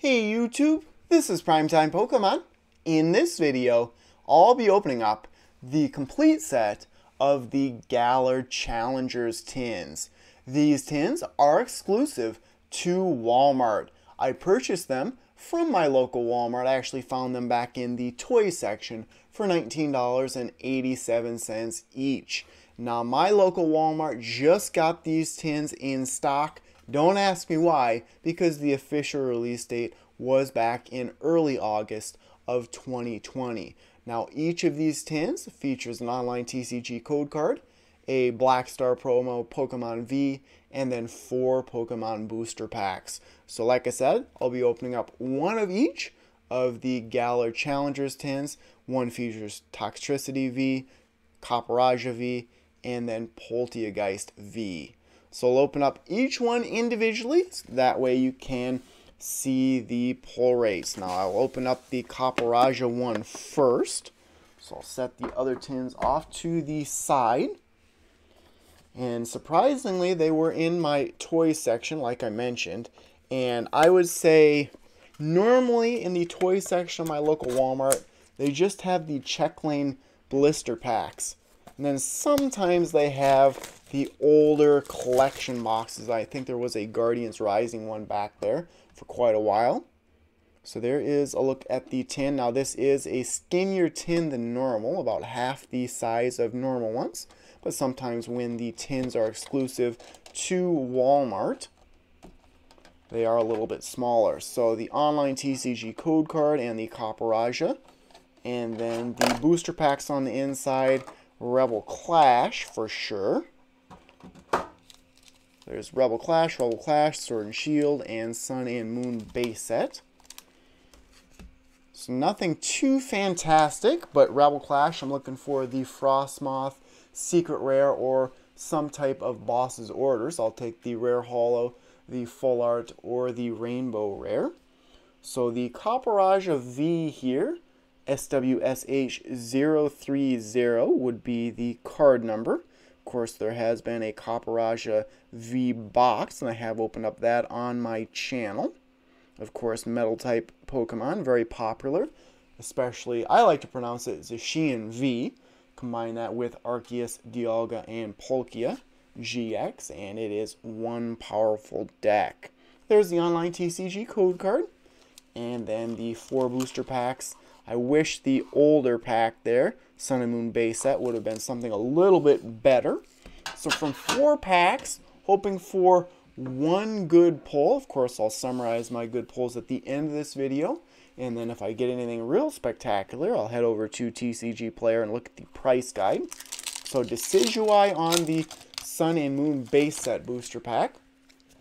Hey YouTube, this is Primetime Pokemon. In this video, I'll be opening up the complete set of the Galar Challengers tins. These tins are exclusive to Walmart. I purchased them from my local Walmart. I actually found them back in the toy section for $19.87 each. Now my local Walmart just got these tins in stock. Don't ask me why, because the official release date was back in early August of 2020. Now each of these tins features an online TCG code card, a Black Star promo Pokemon V, and then 4 Pokemon booster packs. So like I said, I'll be opening up one of each of the Galar Challengers tins. One features Toxtricity V, Copperajah V, and then Polteageist V. So I'll open up each one individually, so that way you can see the pull rates. Now I'll open up the Copperajah one first. So I'll set the other tins off to the side. And surprisingly, they were in my toy section, like I mentioned. And I would say, normally in the toy section of my local Walmart, they just have the Check Lane blister packs. And then sometimes they have the older collection boxes. I think there was a Guardians Rising one back there for quite a while. So there is a look at the tin. Now this is a skinnier tin than normal, about half the size of normal ones. But sometimes when the tins are exclusive to Walmart, they are a little bit smaller. So the online TCG code card and the Copperajah. And then the booster packs on the inside. Rebel Clash for sure. There's Rebel Clash, Sword and Shield, and Sun and Moon base set. So nothing too fantastic, but Rebel Clash, I'm looking for the Frostmoth, Secret Rare, or some type of Bosses Orders. I'll take the Rare Hollow, the Full Art, or the Rainbow Rare. So the Copperajah V here, SWSH030 would be the card number. Of course, there has been a Copperajah V box, and I have opened up that on my channel. Of course, metal type Pokemon, very popular, especially I like to pronounce it Zacian V. Combine that with Arceus, Dialga, and Palkia GX, and it is one powerful deck. There's the online TCG code card, and then the 4 booster packs. I wish the older pack there, Sun and Moon base set, would have been something a little bit better. So from 4 packs, hoping for one good pull. Of course, I'll summarize my good pulls at the end of this video. And then if I get anything real spectacular, I'll head over to TCG Player and look at the price guide. So Decidueye on the Sun and Moon base set booster pack.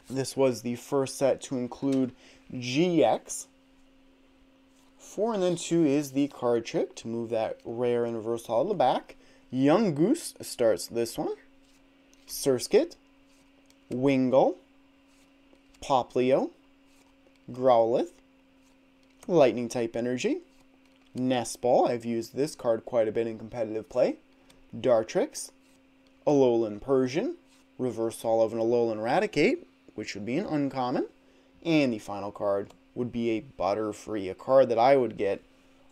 This was the first set to include GX. 4 and then 2 is the card trick to move that rare and reverse hollow to the back. Young Goose starts this one. Surskit, Wingull, Popplio, Growlithe, Lightning type energy, Nespawle. I've used this card quite a bit in competitive play. Dartrix, Alolan Persian, reverse hollow of an Alolan Raticate, which would be an uncommon, and the final card would be a Butterfree, a card that I would get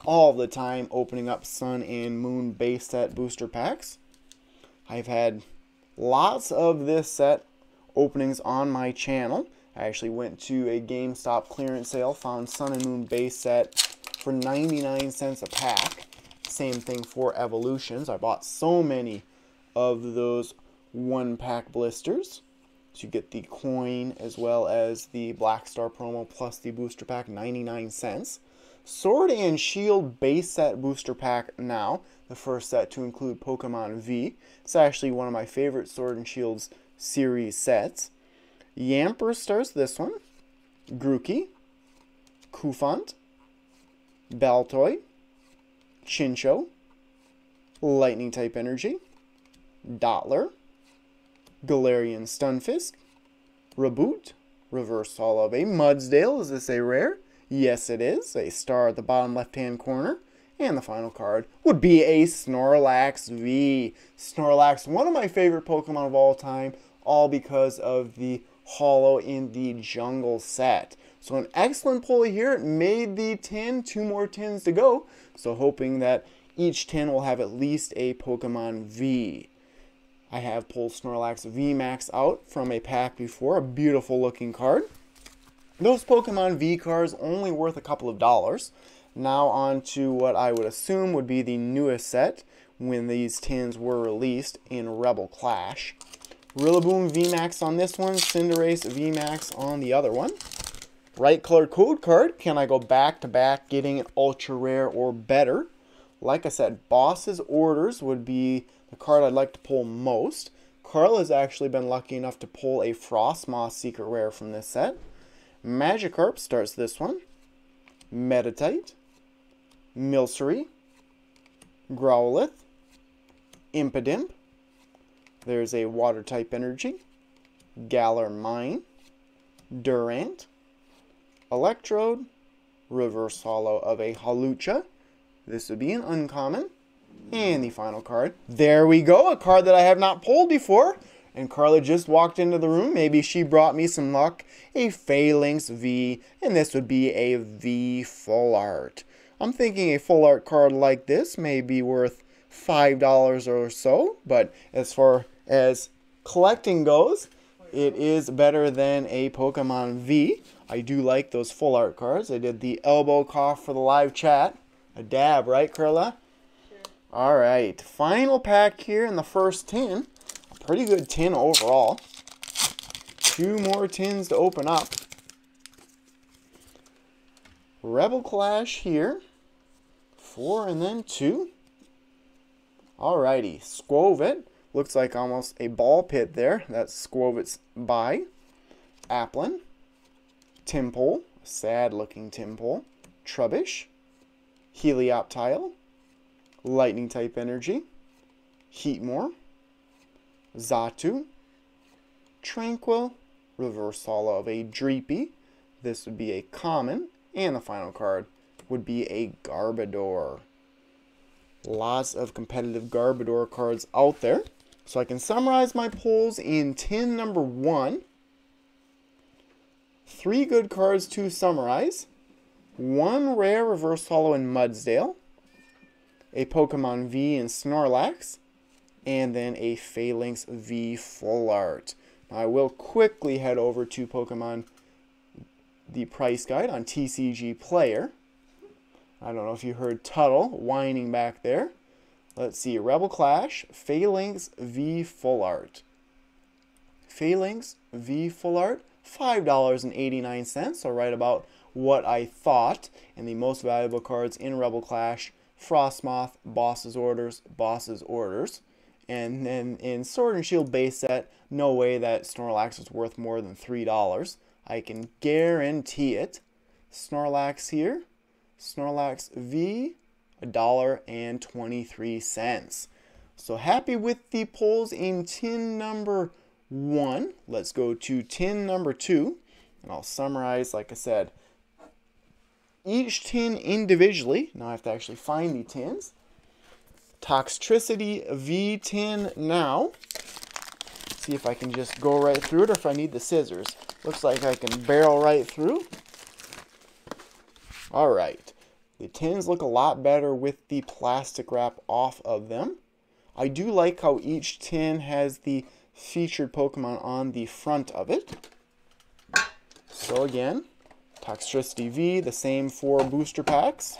all the time opening up Sun and Moon base set booster packs. I've had lots of this set openings on my channel. I actually went to a GameStop clearance sale, found Sun and Moon base set for 99 cents a pack. Same thing for Evolutions. I bought so many of those 1-pack blisters. So you get the coin as well as the Black Star promo plus the booster pack, 99 cents. Sword and Shield base set booster pack now, the first set to include Pokemon V. It's actually one of my favorite Sword and Shields series sets. Yamper starts this one. Grookey, Koufant, Baltoy, Chinchou, Lightning type energy, Dottler, Galarian Stunfisk, Reboot, reverse hollow of a Mudsdale. Is this a rare? Yes, it is. A star at the bottom left-hand corner. And the final card would be a Snorlax V. Snorlax, one of my favorite Pokemon of all time, all because of the hollow in the jungle set. So an excellent pull here. It made the 10, two more 10s to go. So hoping that each 10 will have at least a Pokemon V. I have pulled Snorlax VMAX out from a pack before, a beautiful looking card. Those Pokemon V cards only worth a couple of dollars. Now on to what I would assume would be the newest set when these 10s were released in Rebel Clash. Rillaboom VMAX on this one, Cinderace VMAX on the other one. Right color code card, can I go back to back getting an ultra rare or better? Like I said, Bosses Orders would be the card I'd like to pull most. Carl has actually been lucky enough to pull a Frostmoth secret rare from this set. Magikarp starts this one. Meditite, Milcery, Growlithe, Impidimp, there's a water type energy, Galar Mine, Durant, Electrode, reverse hollow of a Hawlucha. This would be an uncommon. And the final card. There we go, a card that I have not pulled before. And Carla just walked into the room. Maybe she brought me some luck. A Phalanx V, and this would be a V full art. I'm thinking a full art card like this may be worth $5 or so, but as far as collecting goes, it is better than a Pokemon V. I do like those full art cards. I did the elbow cough for the live chat. A dab, right, Carla? Sure. All right, final pack here in the first 10. Pretty good 10 overall. Two more 10s to open up. Rebel Clash here. 4 and then 2. Alrighty. Squovit. Looks like almost a ball pit there. That's Squovit's bye. Applin. Timpole. Sad looking Timpole. Trubbish. Helioptile. Lightning type energy. Heatmore. Zatu, Tranquil, reverse hollow of a Dreepy. This would be a common, and the final card would be a Garbodor. Lots of competitive Garbodor cards out there. So I can summarize my pulls in 10 number 1. 3 good cards to summarize. 1 rare reverse hollow in Mudsdale. A Pokemon V in Snorlax. And then a Phalanx V full art. I will quickly head over to Pokemon, the price guide on TCG Player. I don't know if you heard Tuttle whining back there. Let's see, Rebel Clash, Phalanx V full art. Phalanx V full art, $5.89, so right about what I thought. And the most valuable cards in Rebel Clash, Frostmoth, Bosses Orders, Bosses Orders. And then in Sword and Shield base set, no way that Snorlax is worth more than $3. I can guarantee it. Snorlax here. Snorlax V, $1.23. So happy with the pulls in tin number 1. Let's go to tin number 2. And I'll summarize, like I said, each tin individually. Now I have to actually find the tins. Toxtricity V tin now. See if I can just go right through it or if I need the scissors. Looks like I can barrel right through. All right. The tins look a lot better with the plastic wrap off of them. I do like how each tin has the featured Pokemon on the front of it. So again, Toxtricity V, the same 4 booster packs.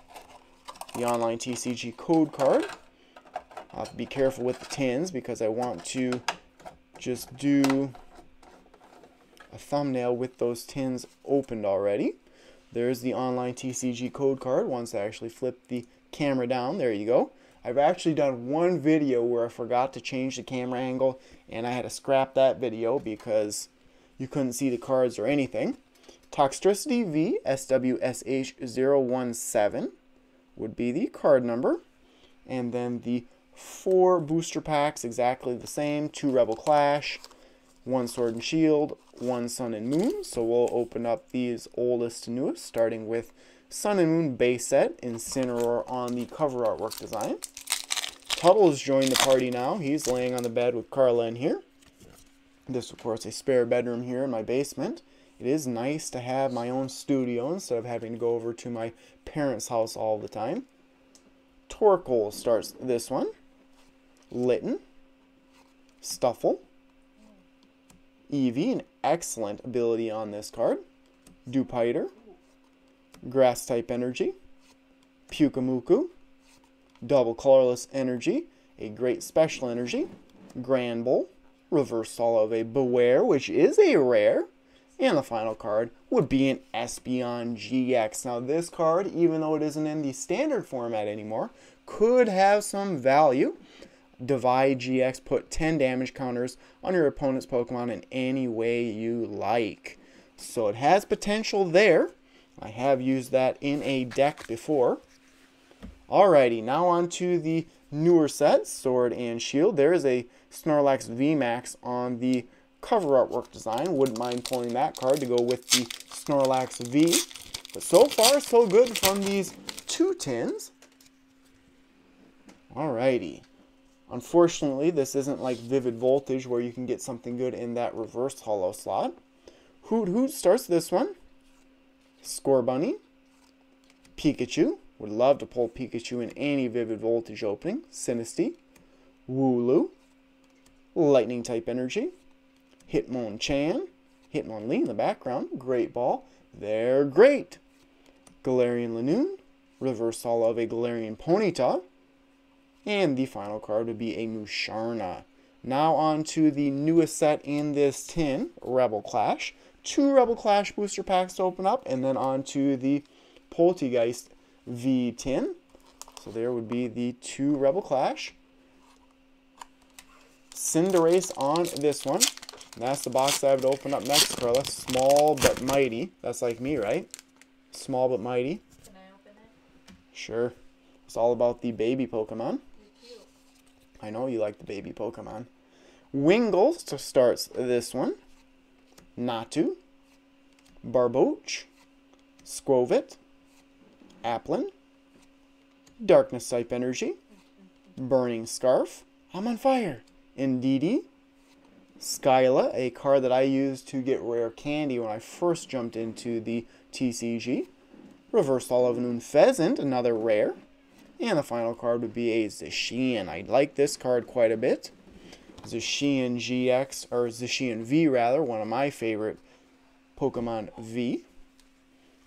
The online TCG code card. I'll have to be careful with the tins because I want to just do a thumbnail with those tins opened already. There's the online TCG code card. Once I actually flip the camera down, there you go. I've actually done one video where I forgot to change the camera angle and I had to scrap that video because you couldn't see the cards or anything. Toxtricity V SWSH017 would be the card number, and then the 4 booster packs, exactly the same. 2 Rebel Clash, 1 Sword and Shield, 1 Sun and Moon. So we'll open up these oldest to newest, starting with Sun and Moon base set, Incineroar on the cover artwork design. Tuttle has joined the party now. He's laying on the bed with Carla in here. This, of course, a spare bedroom here in my basement. It is nice to have my own studio instead of having to go over to my parents' house all the time. Torkoal starts this one. Litten. Stuffle. Eevee, an excellent ability on this card. Dewpider. Grass-type energy. Pyukumuku. Double colorless energy. A great special energy. Granbull. Reversal of a Beware, which is a rare. And the final card would be an Espeon GX. Now this card, even though it isn't in the standard format anymore, could have some value. Divide GX, put 10 damage counters on your opponent's Pokemon in any way you like. So it has potential there. I have used that in a deck before. Alrighty, now on to the newer set, Sword and Shield. There is a Snorlax VMAX on the cover artwork design. Wouldn't mind pulling that card to go with the Snorlax V. But so far, so good from these two tins. Alrighty. Unfortunately, this isn't like Vivid Voltage where you can get something good in that reverse holo slot. Hoot Hoot starts this one. Scorbunny. Pikachu. Would love to pull Pikachu in any Vivid Voltage opening. Sinisty. Wooloo. Lightning type energy. Hitmonchan. Hitmonlee in the background. Great Ball. They're great. Galarian Lanoon. Reverse holo of a Galarian Ponyta. And the final card would be a Musharna. Now on to the newest set in this tin, Rebel Clash. 2 Rebel Clash booster packs to open up, and then on to the Polteageist V tin. So there would be the 2 Rebel Clash. Cinderace on this one. And that's the box that I would open up next, Carla. Small but mighty. That's like me, right? Small but mighty. Can I open it? Sure. It's all about the baby Pokemon. I know you like the baby Pokemon. Wingull starts this one. Natu. Barboach. Squovit. Applin. Darkness type energy. Burning Scarf. I'm on fire. Indeedee. Skyla, a card that I used to get rare candy when I first jumped into the TCG. Reverse Alolan Pheasant, another rare. And the final card would be a Zacian. I like this card quite a bit. Zacian GX, or Zacian V rather, one of my favorite Pokemon V.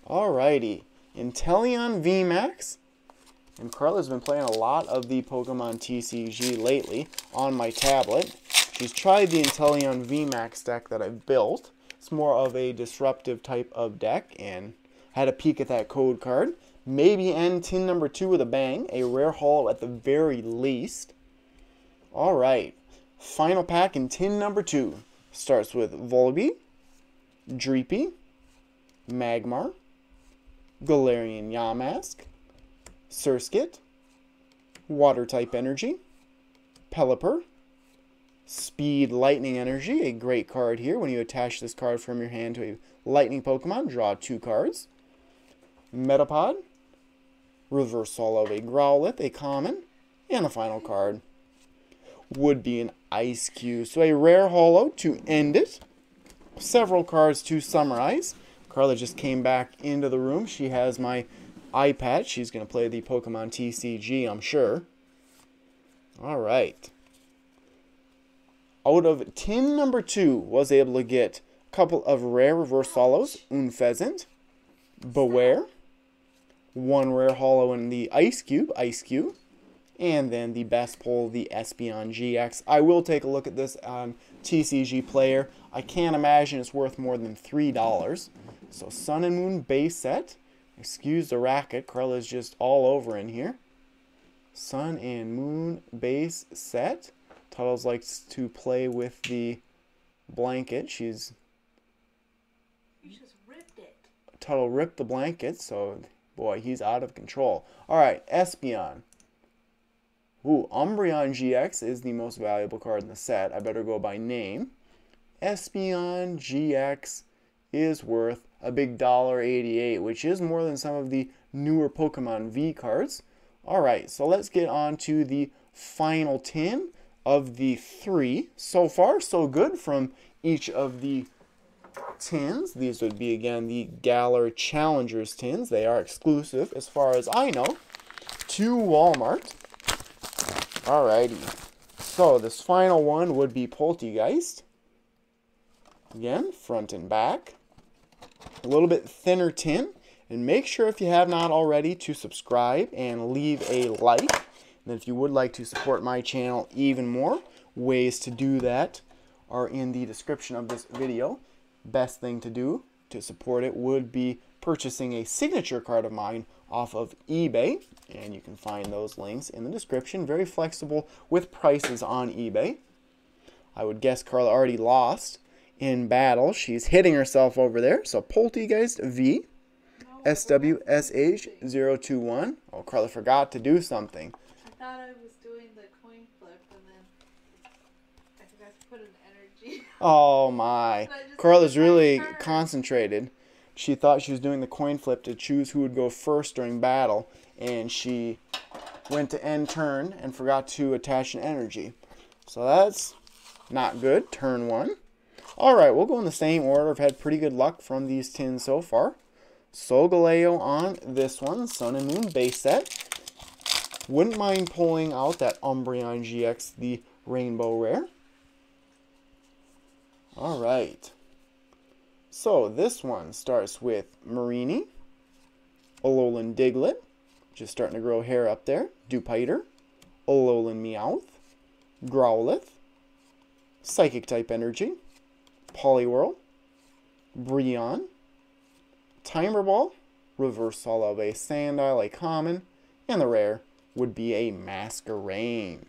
Alrighty, Inteleon VMAX. And Carla's been playing a lot of the Pokemon TCG lately on my tablet. She's tried the Inteleon VMAX deck that I've built. It's more of a disruptive type of deck, and had a peek at that code card. Maybe end tin number 2 with a bang. A rare haul at the very least. Alright. Final pack in tin number 2. Starts with Volby, Dreepy, Magmar, Galarian Yamask, Surskit, Water-type energy, Pelipper, Speed Lightning energy. A great card here. When you attach this card from your hand to a lightning Pokemon, draw 2 cards. Metapod. Reversal of a Growlithe, a common, and the final card would be an Ice Cube. So a rare holo to end it. Several cards to summarize. Carla just came back into the room. She has my iPad. She's going to play the Pokemon TCG, I'm sure. All right. Out of tin number 2, was able to get a couple of rare reverse holos. Un Pheasant, Beware. 1 rare holo in the Ice Cube, and then the best pull, the Espeon GX. I will take a look at this on TCG Player. I can't imagine it's worth more than $3. So Sun and Moon base set. Excuse the racket. Carla's just all over in here. Sun and Moon base set. Tuttles likes to play with the blanket. She's... You just ripped it. Tuttle ripped the blanket, so... Boy, he's out of control. Alright, Espeon. Ooh, Umbreon GX is the most valuable card in the set. I better go by name. Espeon GX is worth a big $1.88, which is more than some of the newer Pokemon V cards. Alright, so let's get on to the final 10 of the 3. So far, so good from each of the tins. These would be, again, the Galar Challengers tins. They are exclusive, as far as I know, to Walmart. Alrighty. So this final one would be Polteageist. Again, front and back. A little bit thinner tin. And make sure, if you have not already, to subscribe and leave a like. And if you would like to support my channel even more, ways to do that are in the description of this video. Best thing to do to support it would be purchasing a signature card of mine off of eBay. And you can find those links in the description. Very flexible with prices on eBay. I would guess Carla already lost in battle. She's hitting herself over there. So Polteageist V. SWSH021. Oh, Carla forgot to do something. I thought I was doing the coin flip and then I forgot to put an energy. Oh my. Carla's really concentrated. She thought she was doing the coin flip to choose who would go first during battle, and she went to end turn and forgot to attach an energy. So that's not good. Turn one. Alright, we'll go in the same order. I've had pretty good luck from these tins so far. Solgaleo on this one, Sun and Moon base set. Wouldn't mind pulling out that Umbreon GX, the Rainbow Rare. Alright. So this one starts with Marini, Alolan Diglett, which is starting to grow hair up there, Dewpider, Alolan Meowth, Growlithe, Psychic type energy, Poliwhirl, Bryon, Timer Ball, Reverse Hollow, a Sandile, a common, and the rare would be a Masquerain.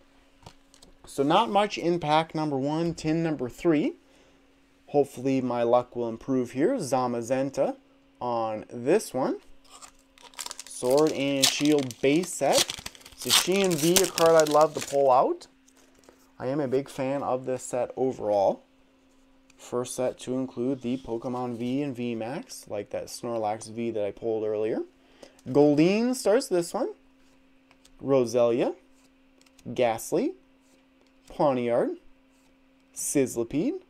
So not much in pack number one, tin number three. Hopefully my luck will improve here. Zamazenta on this one. Sword and Shield base set. Zacian V, a card I'd love to pull out. I am a big fan of this set overall. First set to include the Pokemon V and VMAX, like that Snorlax V that I pulled earlier. Goldeen starts this one. Roselia, Ghastly, Pawniard, Sizzlipede,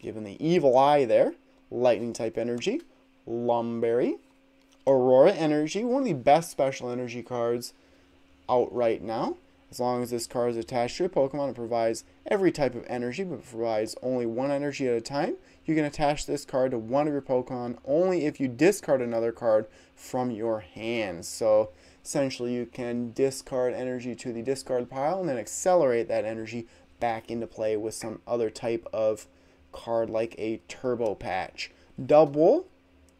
given the evil eye there, Lightning type energy, Lumberry, Aurora Energy, one of the best special energy cards out right now. As long as this card is attached to your Pokemon, it provides every type of energy, but provides only one energy at a time. You can attach this card to one of your Pokemon only if you discard another card from your hand. So essentially you can discard energy to the discard pile and then accelerate that energy back into play with some other type of card like a Turbo Patch. Double,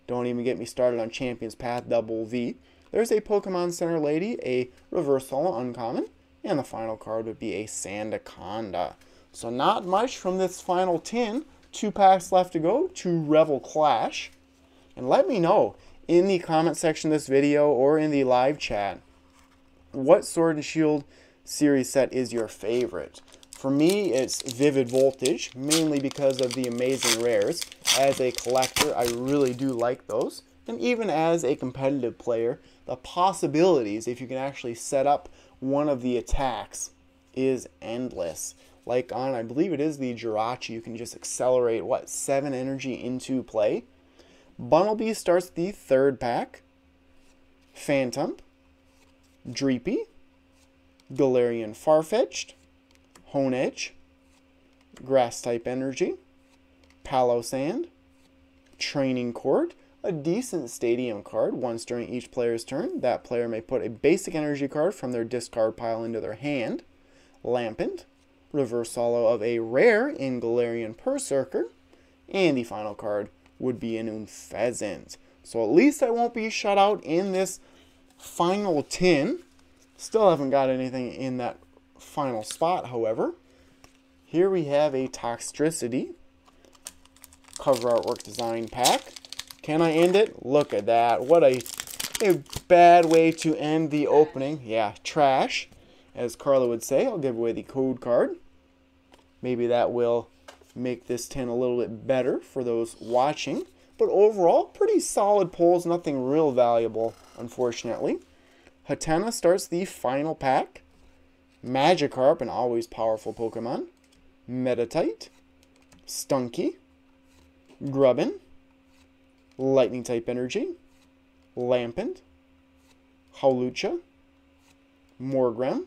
don't even get me started on Champion's Path, Double V. There's a Pokemon Center Lady, a Reverse Hollow uncommon. And the final card would be a Sandaconda. So not much from this final tin. Two packs left to go to Rebel Clash. And let me know in the comment section of this video or in the live chat, what Sword and Shield series set is your favorite? For me, it's Vivid Voltage, mainly because of the amazing rares. As a collector, I really do like those. And even as a competitive player, the possibilities, if you can actually set up one of the attacks, is endless. Like on, I believe it is the Jirachi, you can just accelerate, what, 7 energy into play. Bunnelby starts the third pack. Phantom, Dreepy, Galarian Farfetch'd, Honedge, Grass-type energy, Palosand, Training Court. A decent stadium card, once during each player's turn. That player may put a basic energy card from their discard pile into their hand. Lampent, Reverse Holo of a rare in Galarian Berserker. And the final card would be an Unfezant. So at least I won't be shut out in this final tin. Still haven't got anything in that final spot, however. Here we have a Toxtricity cover artwork design pack. Can I end it? Look at that. What a bad way to end the opening. Yeah, trash, as Carla would say. I'll give away the code card. Maybe that will make this tin a little bit better for those watching. But overall, pretty solid pulls. Nothing real valuable, unfortunately. Hatena starts the final pack. Magikarp, an always powerful Pokemon. Meditite. Stunky. Grubbin. Lightning-type energy, Lampent, Hawlucha, Morgrem,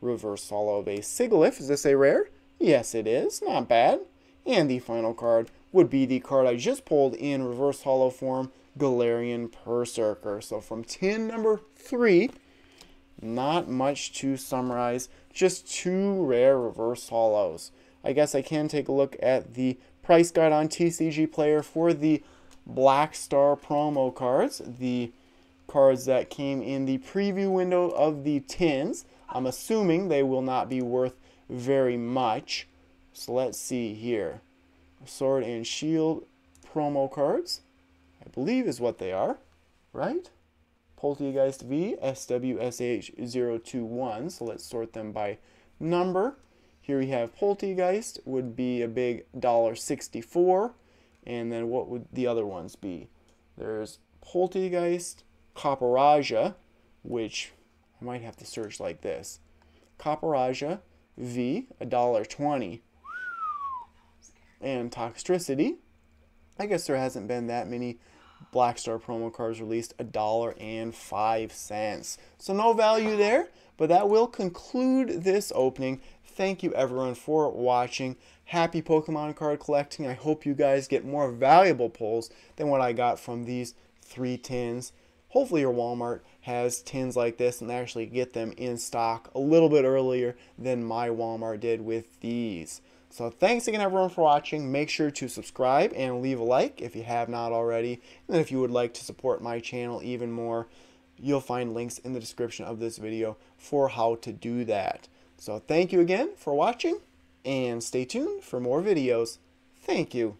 Reverse Hollow of a Sigilyph. Is this a rare? Yes, it is. Not bad. And the final card would be the card I just pulled in Reverse Hollow form, Galarian Berserker. So from tin number 3, not much to summarize. Just 2 rare Reverse Hollows. I guess I can take a look at the price guide on TCG Player for the Black Star promo cards, the cards that came in the preview window of the tins. I'm assuming they will not be worth very much. So let's see here. Sword and Shield promo cards, I believe is what they are, right? Polteageist V, SWSH021. So let's sort them by number. Here we have Polteageist, would be a big $1.64. And then what would the other ones be? There's Polteageist, Copperajah, which I might have to search like this. Copperajah V, $1.20. And Toxtricity. I guess there hasn't been that many Black Star promo cards released, $1.05. So no value there, but that will conclude this opening. Thank you everyone for watching. Happy Pokemon card collecting. I hope you guys get more valuable pulls than what I got from these 3 tins. Hopefully your Walmart has tins like this and actually get them in stock a little bit earlier than my Walmart did with these. So thanks again everyone for watching. Make sure to subscribe and leave a like if you have not already. And if you would like to support my channel even more, you'll find links in the description of this video for how to do that. So thank you again for watching, and stay tuned for more videos. Thank you.